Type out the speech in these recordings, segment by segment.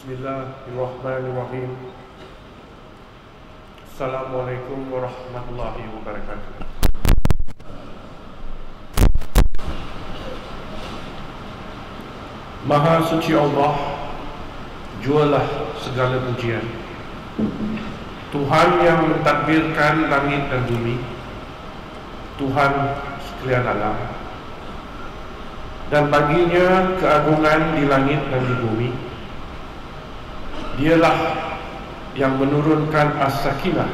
Bismillahirrahmanirrahim. Assalamualaikum warahmatullahi wabarakatuh. Maha Suci Allah, jualah segala pujian. Tuhan yang mentadbirkan langit dan bumi, Tuhan sekalian alam, dan baginya keagungan di langit dan di bumi. Dialah yang menurunkan as-sakinah,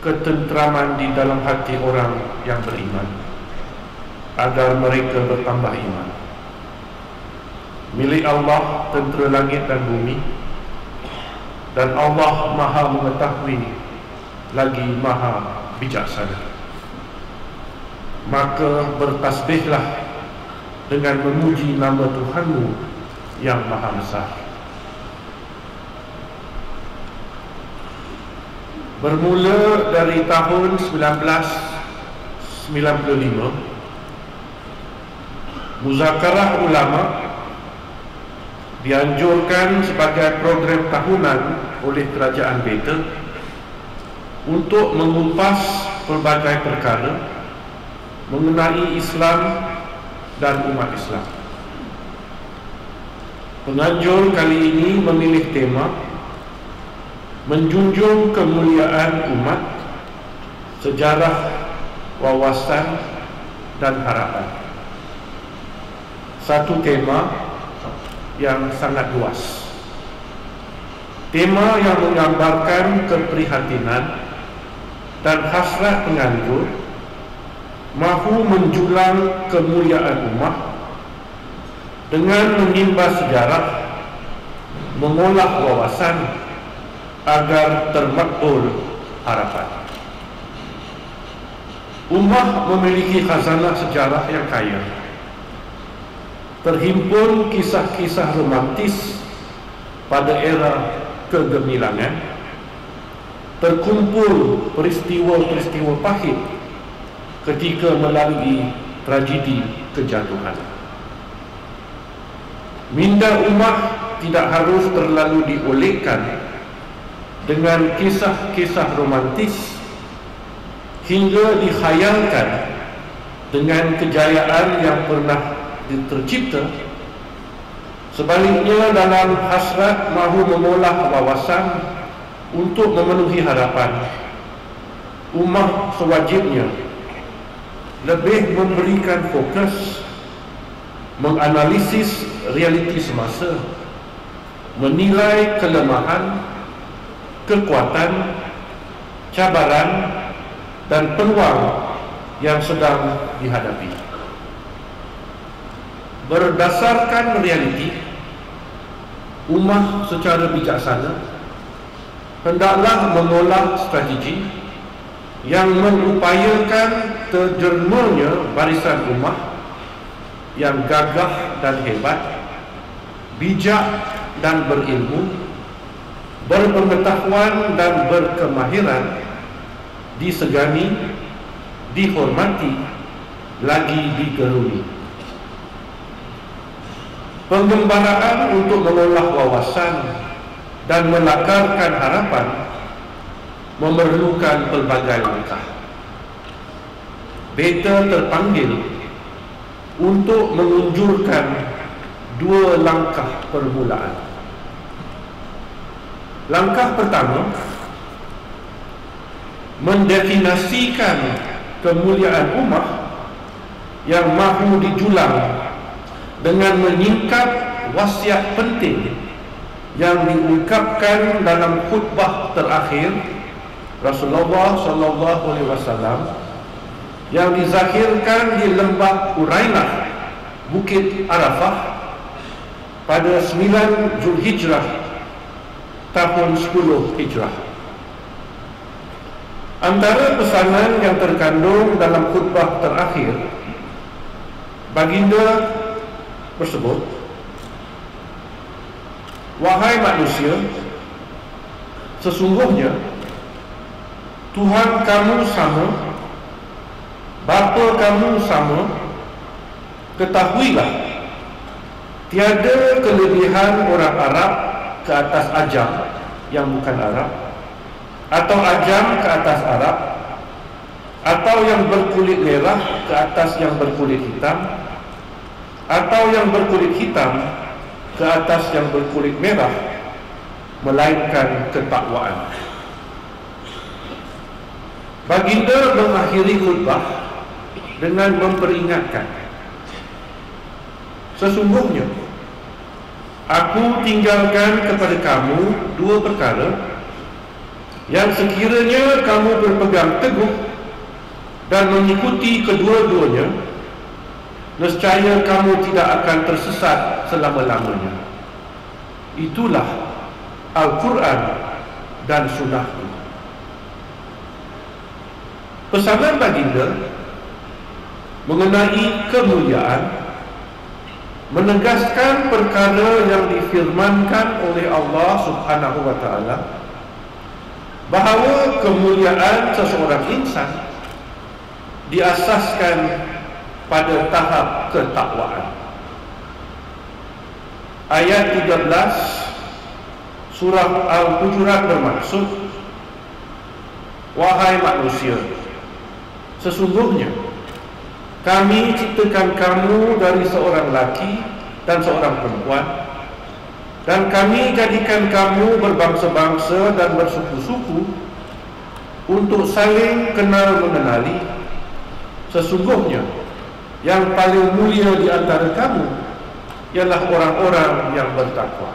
ketenteraman di dalam hati orang yang beriman, agar mereka bertambah iman. Milik Allah tentera langit dan bumi, dan Allah maha mengetahui lagi maha bijaksana. Maka bertasbihlah dengan memuji nama Tuhanmu yang maha besar. Bermula dari tahun 1995, Muzakarah Ulama dianjurkan sebagai program tahunan oleh Kerajaan Beta untuk mengupas pelbagai perkara mengenai Islam dan umat Islam. Penganjur kali ini memilih tema menjunjung kemuliaan umat, sejarah, wawasan dan harapan. Satu tema yang sangat luas, tema yang menggambarkan keprihatinan dan hasrat penganjur mahu menjulang kemuliaan umat dengan menimba sejarah, mengolah wawasan agar termakbul harapan. Umat memiliki khazanah sejarah yang kaya, terhimpun kisah-kisah romantis pada era kegemilangan, terkumpul peristiwa-peristiwa pahit ketika melalui tragedi kejatuhan. Minda umat tidak harus terlalu diolehkan dengan kisah-kisah romantis hingga dikhayalkan dengan kejayaan yang pernah tercipta. Sebaliknya, dalam hasrat mahu mengolah wawasan untuk memenuhi harapan, umat sewajibnya lebih memberikan fokus menganalisis realiti semasa, menilai kelemahan, kekuatan, cabaran dan peluang yang sedang dihadapi. Berdasarkan realiti, umat secara bijaksana hendaklah mengolah strategi yang mengupayakan terjermanya barisan umat yang gagah dan hebat, bijak dan berilmu, berpengetahuan dan berkemahiran, disegani, dihormati, lagi digeruni. Pengembaraan untuk mengolah wawasan dan melakarkan harapan memerlukan pelbagai langkah. Beta terpanggil untuk mengunjurkan dua langkah permulaan. Langkah pertama, mendefinisikan kemuliaan umat yang mahu dijulang dengan menyingkap wasiat penting yang diungkapkan dalam khutbah terakhir Rasulullah Shallallahu Alaihi Wasallam yang dizakhirkan di lembah Uranah, Bukit Arafah pada 9 Zulhijjah tahun 10 Hijrah. Antara pesanan yang terkandung dalam khutbah terakhir baginda tersebut, wahai manusia, sesungguhnya Tuhan kamu sama, Bapa kamu sama, ketahuilah tiada kelebihan orang Arab ke atas ajam yang bukan Arab, atau ajam ke atas Arab, atau yang berkulit merah ke atas yang berkulit hitam, atau yang berkulit hitam ke atas yang berkulit merah, melainkan ketakwaan. Baginda mengakhiri khutbah dengan memperingatkan, sesungguhnya aku tinggalkan kepada kamu dua perkara yang sekiranya kamu berpegang teguh dan mengikuti kedua-duanya, nescaya kamu tidak akan tersesat selama-lamanya. Itulah Al-Quran dan Sunnahku. Pesanan baginda mengenai kemuliaan menegaskan perkara yang difirmankan oleh Allah Subhanahu wa Ta'ala, bahawa kemuliaan seseorang insan diasaskan pada tahap ketakwaan. Ayat 13 Surah Al-Hujurat bermaksud, wahai manusia, sesungguhnya kami ciptakan kamu dari seorang laki dan seorang perempuan, dan kami jadikan kamu berbangsa-bangsa dan bersuku-suku untuk saling kenal mengenali. Sesungguhnya yang paling mulia di antara kamu ialah orang-orang yang bertakwa.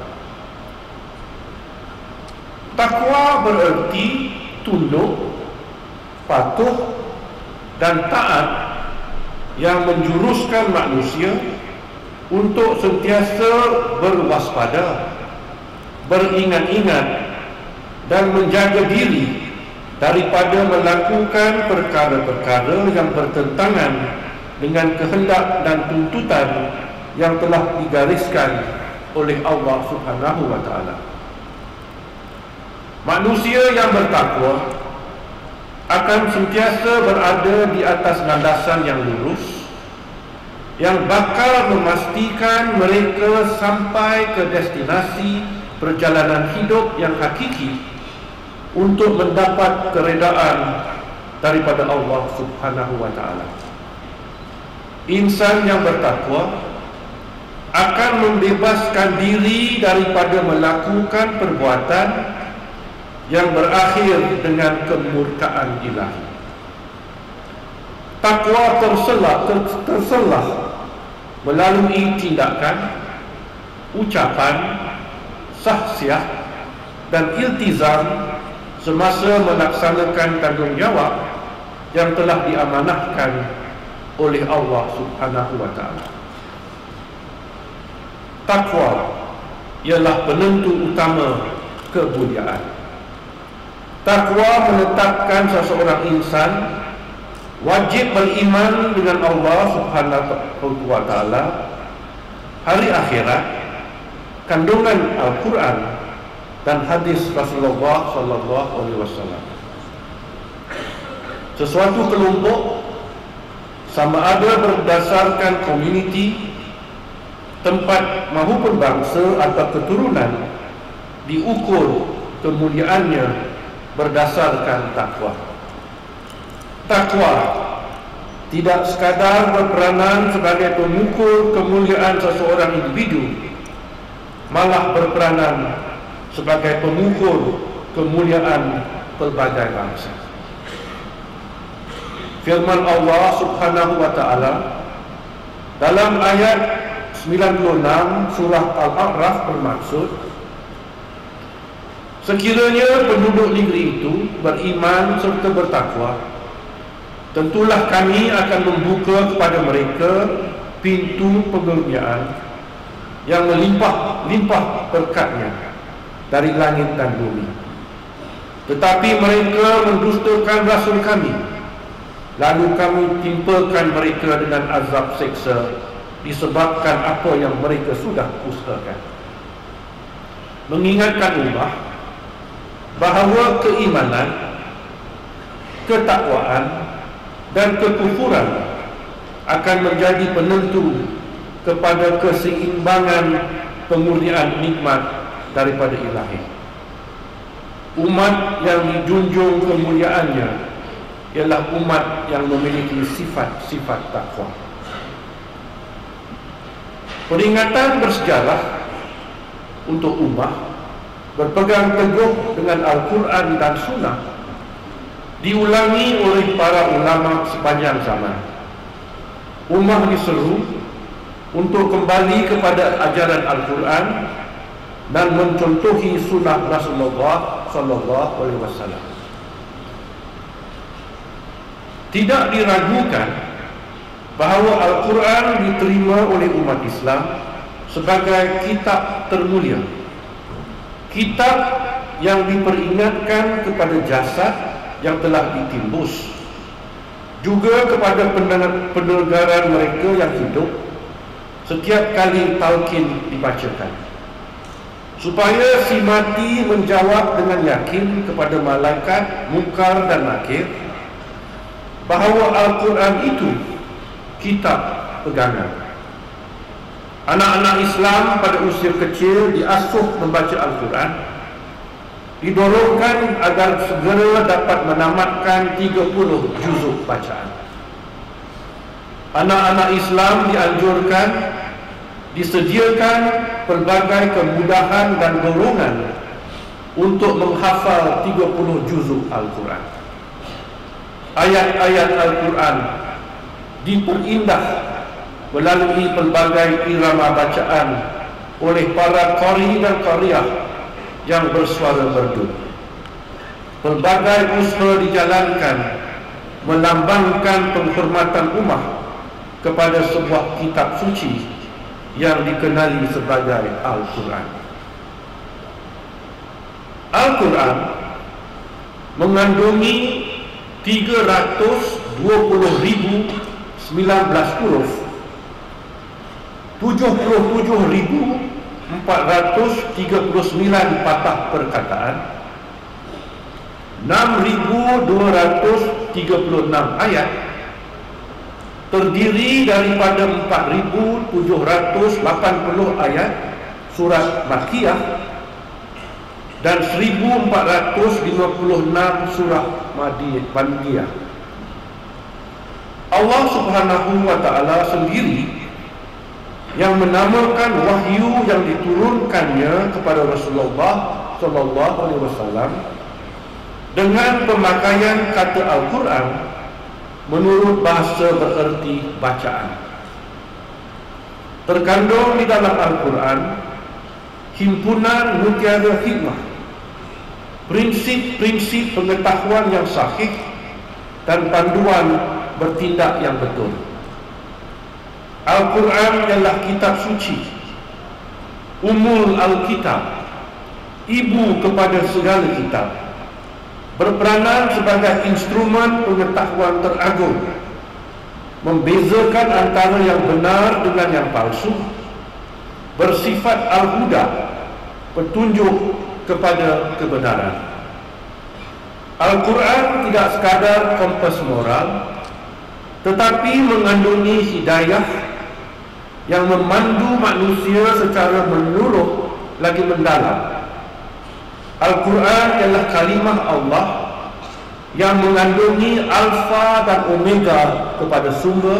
Takwa bererti tunduk, patuh dan taat, yang menjuruskan manusia untuk sentiasa berwaspada, beringat-ingat dan menjaga diri daripada melakukan perkara-perkara yang bertentangan dengan kehendak dan tuntutan yang telah digariskan oleh Allah Subhanahu wa Ta'ala. Manusia yang bertakwa akan sentiasa berada di atas landasan yang lurus, yang bakal memastikan mereka sampai ke destinasi perjalanan hidup yang hakiki untuk mendapat keredaan daripada Allah Subhanahu wa Ta'ala. Insan yang bertakwa akan membebaskan diri daripada melakukan perbuatan yang berakhir dengan kemurkaan ilahi. Takwa terselah melalui tindakan, ucapan, saksiah dan iltizam semasa melaksanakan tanggungjawab yang telah diamanahkan oleh Allah Subhanahu wa Ta'ala. Takwa ialah penentu utama kemuliaan. Takwa menetapkan seseorang insan wajib beriman dengan Allah Subhanahu wa Ta'ala, hari akhirat, kandungan Al-Quran dan hadis Rasulullah Shallallahu Alaihi Wasallam. Sesuatu kelompok, sama ada berdasarkan komuniti, tempat maupun bangsa atau keturunan, diukur kemuliaannya berdasarkan takwa. Takwa tidak sekadar berperanan sebagai pengukur kemuliaan seseorang individu, malah berperanan sebagai pengukur kemuliaan pelbagai bangsa. Firman Allah Subhanahu wa Ta'ala dalam ayat 96 Surah Al-A'raf bermaksud, sekiranya penduduk negeri itu beriman serta bertakwa, tentulah kami akan membuka kepada mereka pintu pengerjaan yang melimpah-limpah berkatnya dari langit dan bumi. Tetapi mereka mendustakan Rasul kami, lalu kami timpakan mereka dengan azab seksa disebabkan apa yang mereka sudah dustakan. Mengingatkan umat bahawa keimanan, ketakwaan dan kekufuran akan menjadi penentu kepada keseimbangan pengurnian nikmat daripada ilahi. Umat yang dijunjung kemuliaannya ialah umat yang memiliki sifat-sifat takwa. Peringatan bersejarah untuk umat berpegang teguh dengan Al-Quran dan Sunnah diulangi oleh para ulama sepanjang zaman. Umat diseru untuk kembali kepada ajaran Al-Quran dan mencontohi sunnah Rasulullah Shallallahu Alaihi Wasallam. Tidak diragukan bahawa Al-Quran diterima oleh umat Islam sebagai kitab termulia, kitab yang diperingatkan kepada jasad yang telah ditimbus, juga kepada pendengaran mereka yang hidup setiap kali talqin dibacakan, supaya si mati menjawab dengan yakin kepada malaikat Mukar dan Nakir bahawa Al-Quran itu kitab pegangan. Anak-anak Islam pada usia kecil diasuh membaca Al-Quran, didorongkan agar segera dapat menamatkan 30 juzuk bacaan. Anak-anak Islam dianjurkan disediakan pelbagai kemudahan dan dorongan untuk menghafal 30 juzuk Al-Quran. Ayat-ayat Al-Quran diperindah melalui pelbagai irama bacaan oleh para qari dan qariyah yang bersuara merdu. Pelbagai usaha dijalankan melambangkan penghormatan ummah kepada sebuah kitab suci yang dikenali sebagai Al-Quran. Al-Quran mengandungi 320,019 huruf, 77,439 patah perkataan, 6,236 ayat, terdiri daripada 4,780 ayat surat Makkiyah dan 1,456 surah Madiyah. Allah Subhanahu wa Ta'ala sendiri yang menamakan wahyu yang diturunkannya kepada Rasulullah Shallallahu Alaihi Wasallam dengan pemakaian kata Al-Quran menurut bahasa bererti bacaan. Terkandung di dalam Al-Quran himpunan mutiara hikmah, prinsip-prinsip pengetahuan yang sahih dan panduan bertindak yang betul. Al-Quran ialah kitab suci, Ummul al-Kitab, ibu kepada segala kitab, berperanan sebagai instrumen pengetahuan teragung, membezakan antara yang benar dengan yang palsu, bersifat al-huda, petunjuk kepada kebenaran. Al-Quran tidak sekadar kompas moral, tetapi mengandungi hidayah yang memandu manusia secara menyeluruh lagi mendalam. Al-Quran ialah kalimah Allah yang mengandungi alfa dan omega kepada sumber,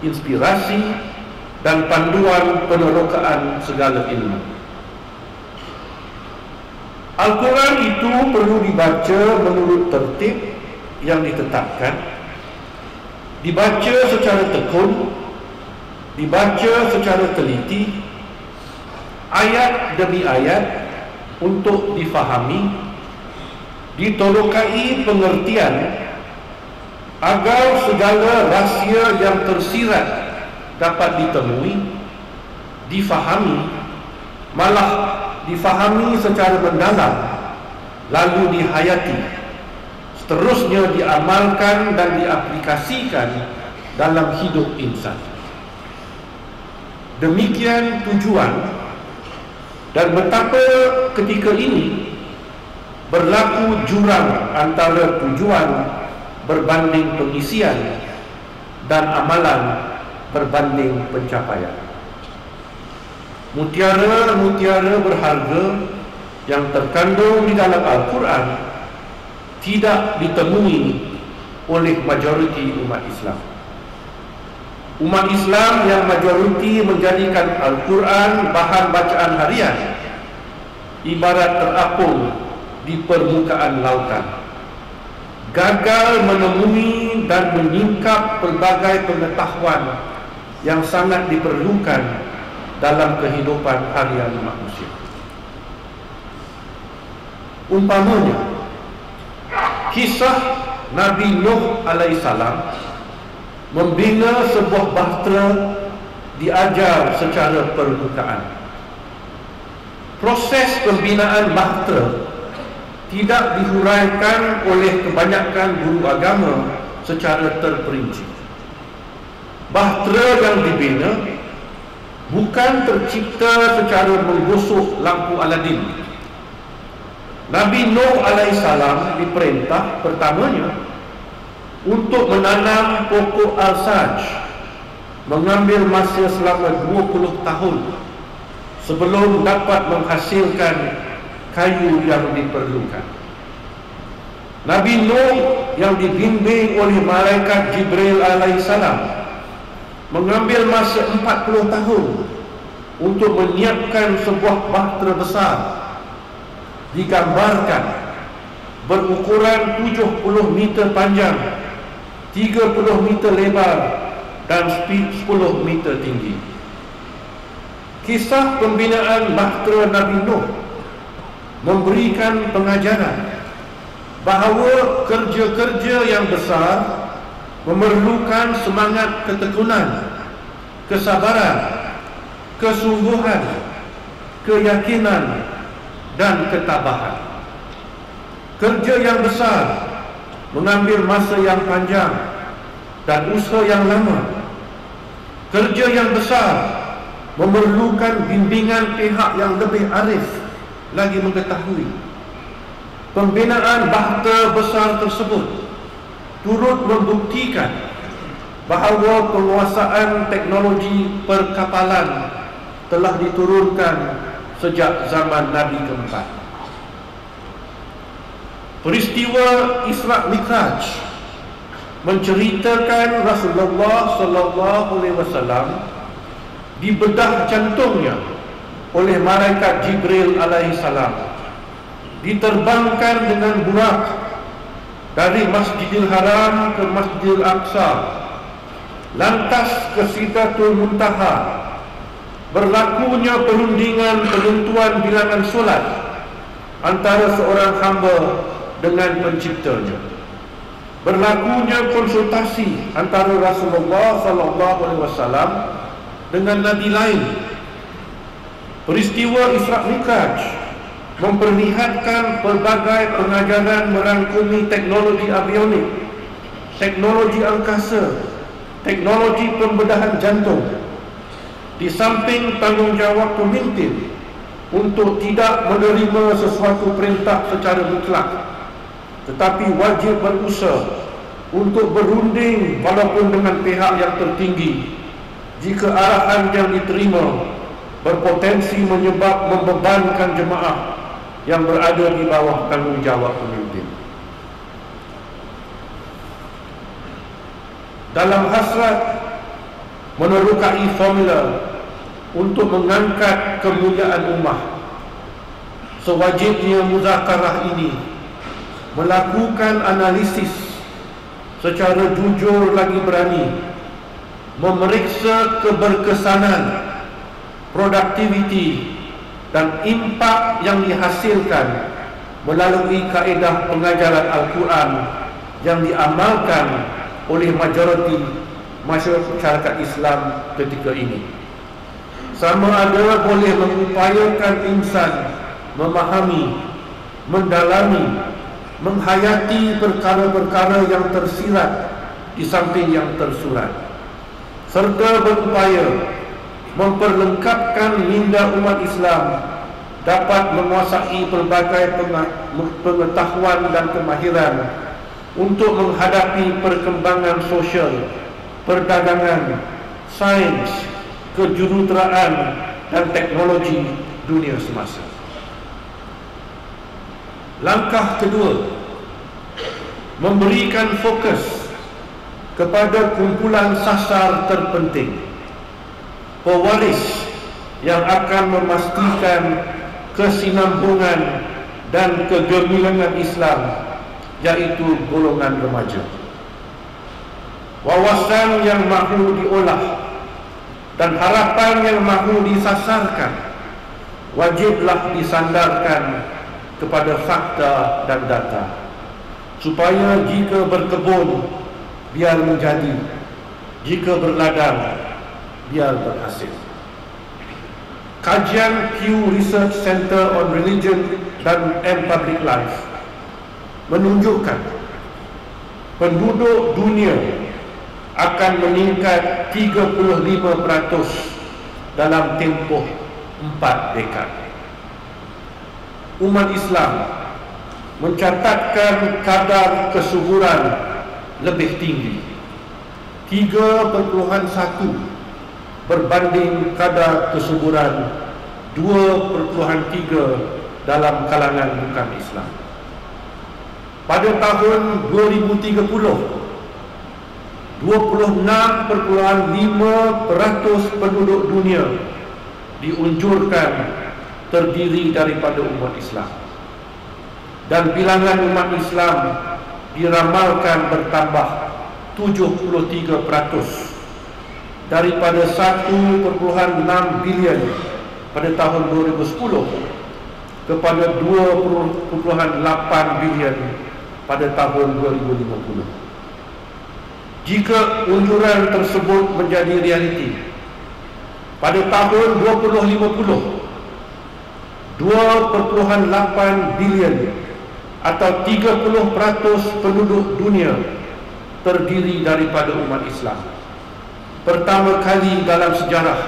inspirasi dan panduan penerokaan segala ilmu. Al-Quran itu perlu dibaca menurut tertib yang ditetapkan, dibaca secara tekun, dibaca secara teliti, ayat demi ayat untuk difahami, ditolokai pengertian agar segala rahsia yang tersirat dapat ditemui, difahami, malah difahami secara mendalam, lalu dihayati. Seterusnya diamalkan dan diaplikasikan dalam hidup insan. Demikian tujuan dan betapa ketika ini berlaku jurang antara tujuan berbanding pengisian dan amalan berbanding pencapaian. mutiara-mutiara berharga yang terkandung di dalam Al-Quran tidak ditemui oleh majoriti umat Islam. Umat Islam yang majoriti menjadikan Al-Quran bahan bacaan harian ibarat terapung di permukaan lautan, gagal menemui dan menyingkap pelbagai pengetahuan yang sangat diperlukan dalam kehidupan harian manusia. Umpamanya kisah Nabi Nuh AS membina sebuah bahtera diajar secara permukaan. Proses pembinaan bahtera tidak dihuraikan oleh kebanyakan guru agama secara terperinci. Bahtera yang dibina bukan tercipta secara menggosok lampu Aladin. Nabi Nuh AS diperintah pertamanya untuk menanam pokok al-saj, mengambil masa selama 20 tahun sebelum dapat menghasilkan kayu yang diperlukan. Nabi Nuh yang dibimbing oleh Malaikat Jibreel AS mengambil masa 40 tahun untuk menyiapkan sebuah bahtera besar, digambarkan berukuran 70 meter panjang, 30 meter lebar dan 10 meter tinggi. Kisah pembinaan bahtera Nabi Nuh memberikan pengajaran bahawa kerja-kerja yang besar memerlukan semangat ketekunan, kesabaran, kesungguhan, keyakinan dan ketabahan. Kerja yang besar mengambil masa yang panjang dan usaha yang lama. Kerja yang besar memerlukan bimbingan pihak yang lebih arif lagi mengetahui. Pembinaan bahtera besar tersebut turut membuktikan bahawa penguasaan teknologi perkapalan telah diturunkan sejak zaman Nabi keempat. Peristiwa Isra' Mikraj menceritakan Rasulullah Shallallahu Alaihi Wasallam dibedah jantungnya oleh Malaikat Jibreel alaihissalam, diterbangkan dengan burak dari Masjidil Haram ke Masjidil Aqsa, lantas ke Sidratul Muntaha. Berlakunya perundingan penentuan bilangan solat antara seorang hamba dengan penciptanya, berlakunya konsultasi antara Rasulullah Shallallahu Alaihi Wasallam dengan nabi lain. Peristiwa Isra' Mikraj memperlihatkan pelbagai pengajaran merangkumi teknologi avionik, teknologi angkasa, teknologi pembedahan jantung, di samping tanggungjawab pemimpin untuk tidak menerima sesuatu perintah secara mutlak, tetapi wajib berusaha untuk berunding walaupun dengan pihak yang tertinggi jika arahan yang diterima berpotensi membebankan jemaah yang berada di bawah tanggungjawab pemimpin. Dalam hasrat menerukai formula untuk mengangkat kemuliaan ummah, sewajibnya muzakarah ini melakukan analisis secara jujur lagi berani, memeriksa keberkesanan, produktiviti dan impak yang dihasilkan melalui kaedah pengajaran Al-Quran yang diamalkan oleh majoriti masyarakat Islam ketika ini. Sama ada boleh mengupayakan insan memahami, mendalami, menghayati perkara-perkara yang tersirat di samping yang tersurat, serta berupaya memperlengkapkan minda umat Islam dapat menguasai pelbagai pengetahuan dan kemahiran untuk menghadapi perkembangan sosial, perdagangan, sains, kejuruteraan dan teknologi dunia semasa. Langkah kedua, memberikan fokus kepada kumpulan sasar terpenting, pewaris yang akan memastikan kesinambungan dan kegemilangan Islam, yaitu golongan remaja. Wawasan yang mahu diolah dan harapan yang mahu disasarkan wajiblah disandarkan kepada fakta dan data, supaya jika berkebun biar menjadi, jika berladang biar berhasil. Kajian Pew Research Center on Religion dan Public Life menunjukkan penduduk dunia akan meningkat 35% dalam tempoh 4 dekad. Umat Islam mencatatkan kadar kesuburan lebih tinggi, 3.1 berbanding kadar kesuburan 2.3 dalam kalangan bukan Islam. Pada tahun 2030, 26.5% penduduk dunia diunjurkan terdiri daripada umat Islam, dan bilangan umat Islam diramalkan bertambah 73% daripada 1.6 bilion pada tahun 2010 kepada 2.8 bilion pada tahun 2050. Jika unjuran tersebut menjadi realiti, pada tahun 2050 2.8 bilion atau 30% penduduk dunia terdiri daripada umat Islam. Pertama kali dalam sejarah,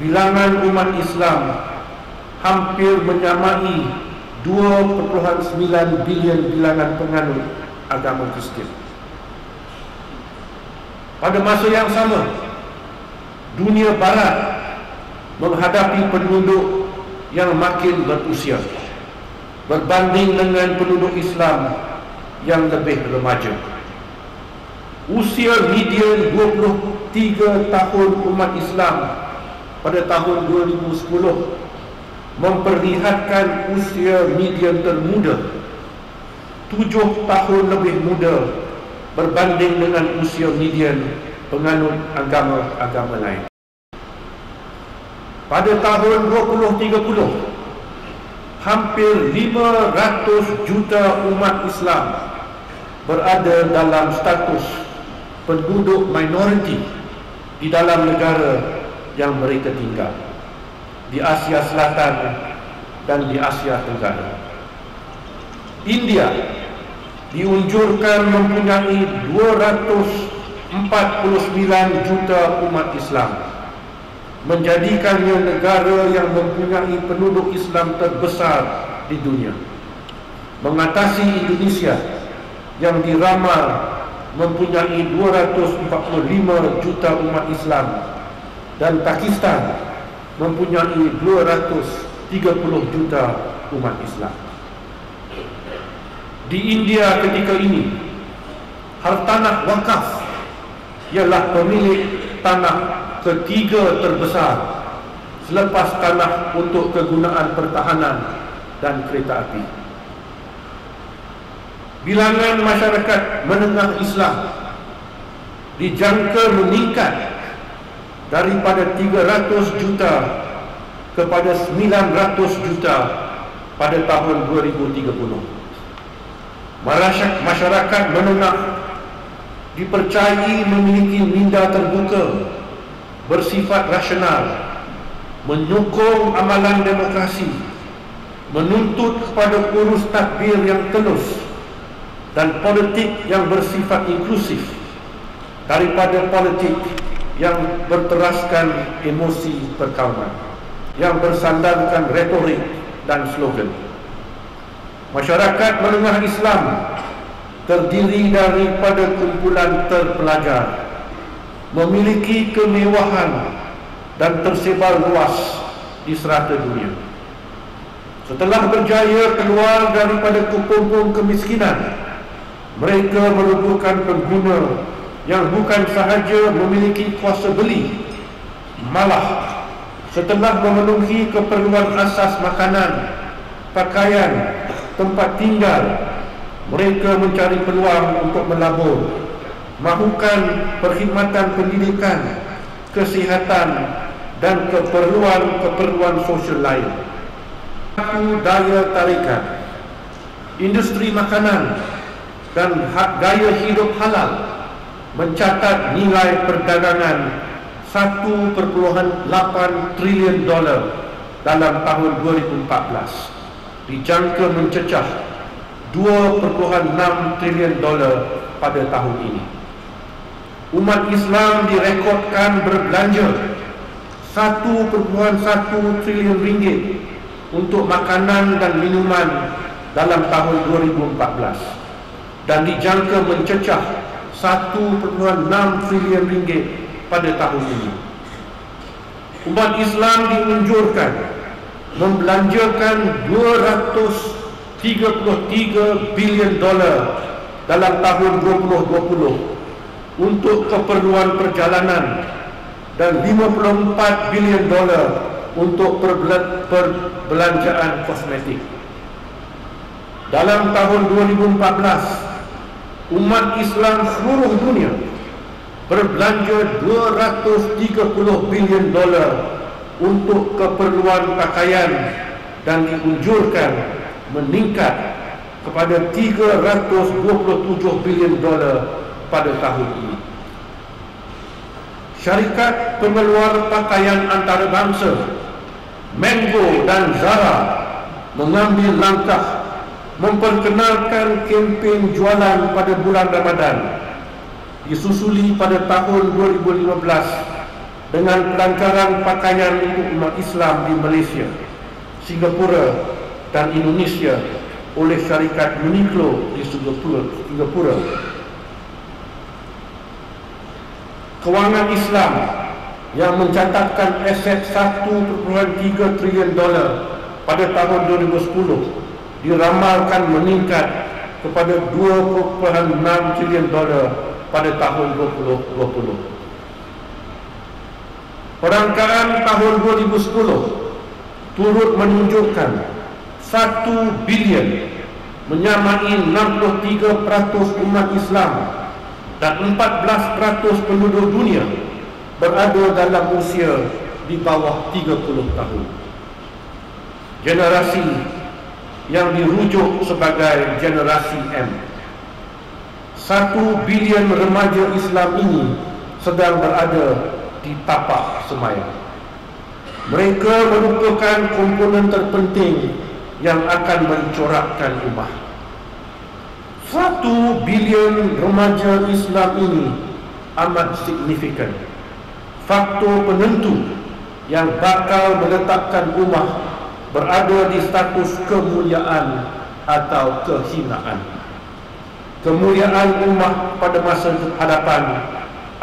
bilangan umat Islam hampir menyamai 2.9 bilion bilangan penganut agama Kristian. Pada masa yang sama, dunia barat menghadapi penduduk yang makin berusia berbanding dengan penduduk Islam yang lebih remaja. Usia median 23 tahun umat Islam pada tahun 2010 memperlihatkan usia median termuda 7 tahun lebih muda berbanding dengan usia median penganut agama-agama lain. Pada tahun 2030, hampir 500 juta umat Islam berada dalam status penduduk minoriti di dalam negara yang mereka tinggal, di Asia Selatan dan di Asia Tenggara. India diunjurkan mempunyai 249 juta umat Islam, menjadikannya negara yang mempunyai penduduk Islam terbesar di dunia, mengatasi Indonesia yang diramal mempunyai 245 juta umat Islam dan Pakistan mempunyai 230 juta umat Islam. Di India ketika ini, hartanah wakaf ialah pemilik tanah ketiga terbesar selepas tanah untuk kegunaan pertahanan dan kereta api. Bilangan masyarakat menengah Islam dijangka meningkat daripada 300 juta kepada 900 juta pada tahun 2030. Masyarakat menengah dipercayai memiliki minda terbuka, bersifat rasional, menyokong amalan demokrasi, menuntut kepada urus tadbir yang telus dan politik yang bersifat inklusif daripada politik yang berteraskan emosi perkauman, yang bersandarkan retorik dan slogan. Masyarakat menengah Islam terdiri daripada kumpulan terpelajar, memiliki kemewahan dan tersebar luas di serata dunia. Setelah berjaya keluar daripada kepungkung kemiskinan, mereka merupakan pengguna yang bukan sahaja memiliki kuasa beli, malah setelah memenuhi keperluan asas makanan, pakaian, tempat tinggal, mereka mencari peluang untuk melabur, mahukan perkhidmatan pendidikan, kesihatan dan keperluan-keperluan sosial lain. Daya tarikan industri makanan dan gaya hidup halal mencatat nilai perdagangan 1.8 trilion dolar dalam tahun 2014, dijangka mencecah 2.6 trilion dolar pada tahun ini. Umat Islam direkodkan berbelanja 1.1 trilion ringgit untuk makanan dan minuman dalam tahun 2014 dan dijangka mencecah 1.6 trilion ringgit pada tahun ini. Umat Islam dianjurkan membelanjakan 233 bilion dolar dalam tahun 2020 untuk keperluan perjalanan dan 54 bilion dolar untuk perbelanjaan kosmetik. Dalam tahun 2014, umat Islam seluruh dunia berbelanja 230 bilion dolar untuk keperluan pakaian dan dianjurkan meningkat kepada 327 bilion dolar pada tahun ini. Syarikat pengeluar pakaian antarabangsa Mango dan Zara mengambil langkah memperkenalkan kempen jualan pada bulan Ramadan, disusuli pada tahun 2015 dengan pelancaran pakaian untuk umat Islam di Malaysia, Singapura dan Indonesia oleh syarikat Uniqlo di Singapura. Kewangan Islam yang mencatatkan aset 1.3 trilion dolar pada tahun 2010 diramalkan meningkat kepada 2.6 trilion dolar pada tahun 2020. Perangkaan tahun 2010 turut menunjukkan 1 bilion menyamai 63% umat Islam dan 14% penduduk dunia berada dalam usia di bawah 30 tahun. Generasi yang dirujuk sebagai generasi M. 1 bilion remaja Islam ini sedang berada di tapak semaya. Mereka merupakan komponen terpenting yang akan mencorakkan ummah. 1 bilion remaja Islam ini amat signifikan, faktor penentu yang bakal meletakkan ummah berada di status kemuliaan atau kehinaan. Kemuliaan ummah pada masa hadapan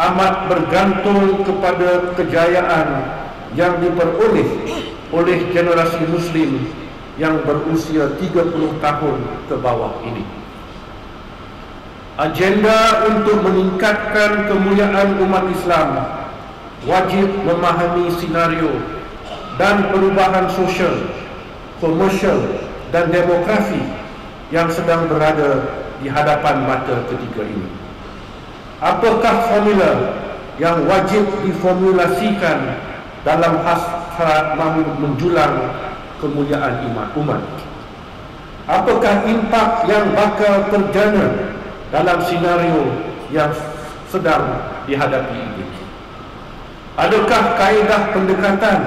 amat bergantung kepada kejayaan yang diperoleh oleh generasi Muslim yang berusia 30 tahun ke bawah ini. Agenda untuk meningkatkan kemuliaan umat Islam wajib memahami senario dan perubahan sosial, komersial dan demografi yang sedang berada di hadapan mata ketika ini. Apakah formula yang wajib diformulasikan dalam hasrat menjulang kemuliaan umat? Apakah impak yang bakal terjana dalam senario yang sedang dihadapi ini? Adakah kaedah pendekatan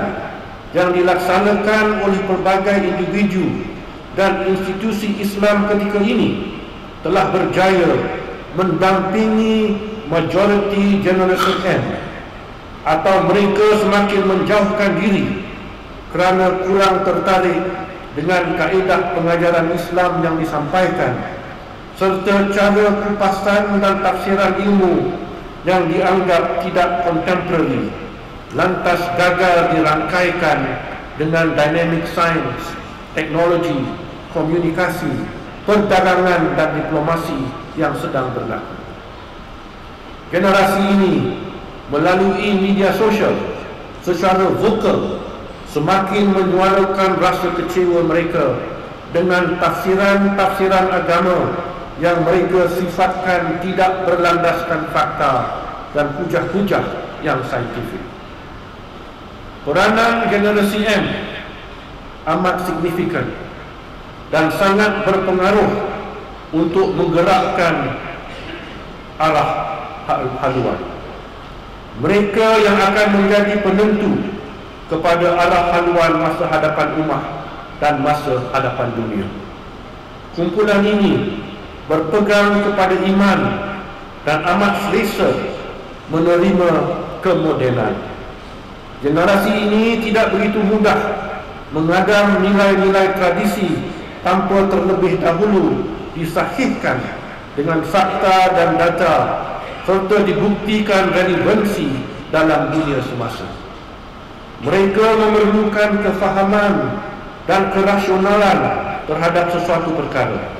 yang dilaksanakan oleh pelbagai individu dan institusi Islam ketika ini telah berjaya mendampingi majoriti generasi M, atau mereka semakin menjauhkan diri kerana kurang tertarik dengan kaedah pengajaran Islam yang disampaikan serta cara kupasan dan tafsiran ilmu yang dianggap tidak kontemporari lantas gagal dirangkaikan dengan dynamic science, teknologi, komunikasi, perdagangan dan diplomasi yang sedang berlaku. Generasi ini melalui media sosial secara vokal semakin menyuarakan rasa kecewa mereka dengan tafsiran-tafsiran agama yang mereka sifatkan tidak berlandaskan fakta dan hujah-hujah yang saintifik. Peranan generasi M amat signifikan dan sangat berpengaruh untuk menggerakkan arah haluan. Mereka yang akan menjadi penentu kepada arah haluan masa hadapan umat dan masa hadapan dunia. Kumpulan ini berpegang kepada iman dan amat selesa menerima kemodenan. Generasi ini tidak begitu mudah mengadang nilai-nilai tradisi tanpa terlebih dahulu disahihkan dengan fakta dan data serta dibuktikan relevansi dalam dunia semasa. Mereka memerlukan kefahaman dan kerasionalan terhadap sesuatu perkara.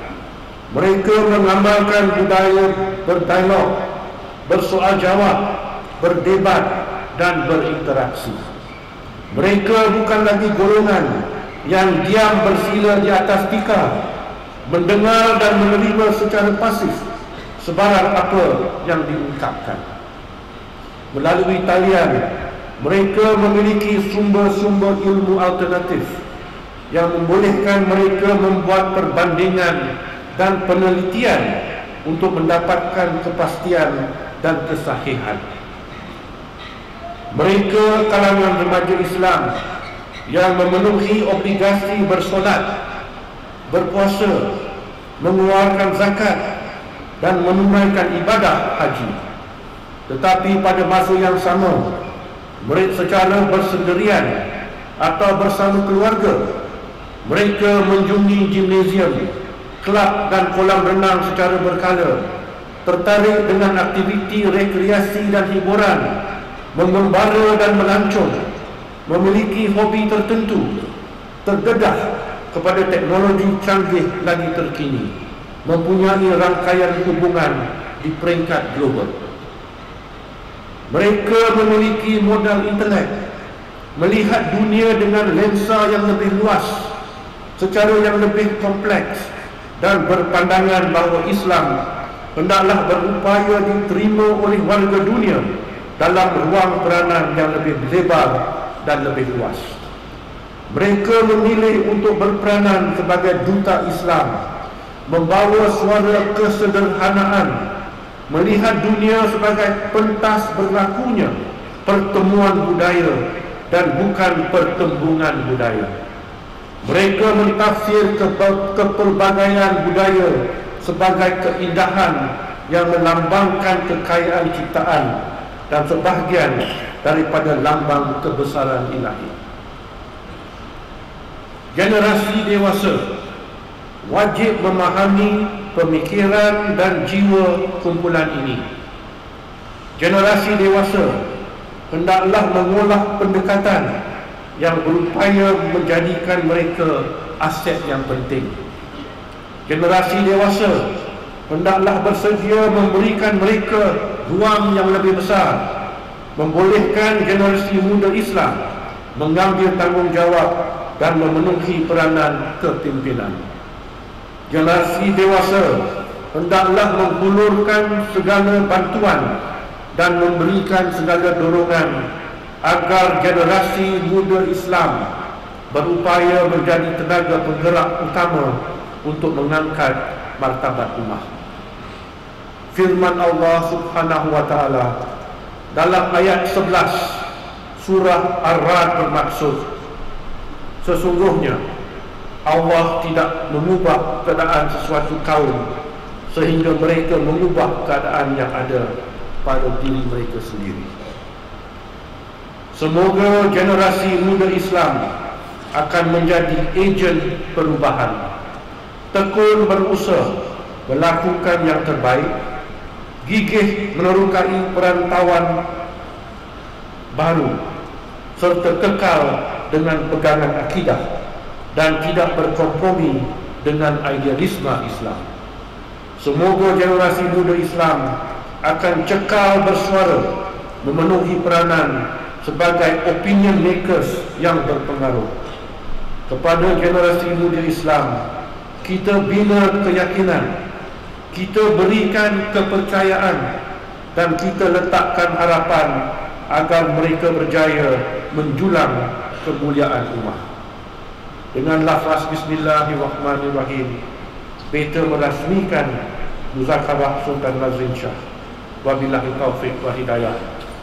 Mereka mengamalkan budaya berdialog, bersoal jawab, berdebat dan berinteraksi. Mereka bukan lagi golongan yang diam bersila di atas tikar, mendengar dan menerima secara pasif sebarang apa yang diungkapkan. Melalui talian, mereka memiliki sumber-sumber ilmu alternatif yang membolehkan mereka membuat perbandingan dan penelitian untuk mendapatkan kepastian dan kesahihan. Mereka kalangan remaja Islam yang memenuhi obligasi bersolat, berpuasa, mengeluarkan zakat dan menunaikan ibadah haji. Tetapi pada masa yang sama, mereka secara bersendirian atau bersama keluarga, mereka menjunjung gimnasium, kelab dan kolam renang secara berkala, tertarik dengan aktiviti rekreasi dan hiburan, mengembara dan melancong, memiliki hobi tertentu, terdedah kepada teknologi canggih lagi terkini, mempunyai rangkaian hubungan di peringkat global. Mereka memiliki modal intelek, melihat dunia dengan lensa yang lebih luas, secara yang lebih kompleks, dan berpandangan bahawa Islam hendaklah berupaya diterima oleh warga dunia dalam ruang peranan yang lebih lebar dan lebih luas. Mereka memilih untuk berperanan sebagai duta Islam, membawa suara kesederhanaan, melihat dunia sebagai pentas berlakunya pertemuan budaya dan bukan pertembungan budaya. Mereka mentafsir keperbagaian budaya sebagai keindahan yang melambangkan kekayaan ciptaan dan sebahagian daripada lambang kebesaran ilahi. Generasi dewasa wajib memahami pemikiran dan jiwa kumpulan ini. Generasi dewasa hendaklah mengolah pendekatan yang berupaya menjadikan mereka aset yang penting. Generasi dewasa hendaklah bersedia memberikan mereka ruang yang lebih besar, membolehkan generasi muda Islam mengambil tanggungjawab dan memenuhi peranan kepimpinan. Generasi dewasa hendaklah menghulurkan segala bantuan dan memberikan segala dorongan agar generasi muda Islam berupaya menjadi tenaga penggerak utama untuk mengangkat martabat ummah. Firman Allah Subhanahu wa taala dalam ayat 11 surah Ar-Ra'd bermaksud, sesungguhnya Allah tidak mengubah keadaan sesuatu kaum sehingga mereka mengubah keadaan yang ada pada diri mereka sendiri. Semoga generasi muda Islam akan menjadi ejen perubahan, tekun berusaha melakukan yang terbaik, gigih menerokai perantauan baru serta kekal dengan pegangan akidah dan tidak berkompromi dengan idealisme Islam. Semoga generasi muda Islam akan cekal bersuara memenuhi peranan sebagai opinion makers yang berpengaruh. Kepada generasi muda Islam, kita bina keyakinan, kita berikan kepercayaan dan kita letakkan harapan agar mereka berjaya menjulang kemuliaan umat. Dengan lafaz Bismillahirrahmanirrahim, Beta merasmikan Muzakarah Sultan Nazrin Shah. Wabillahi taufiq wa hidayah.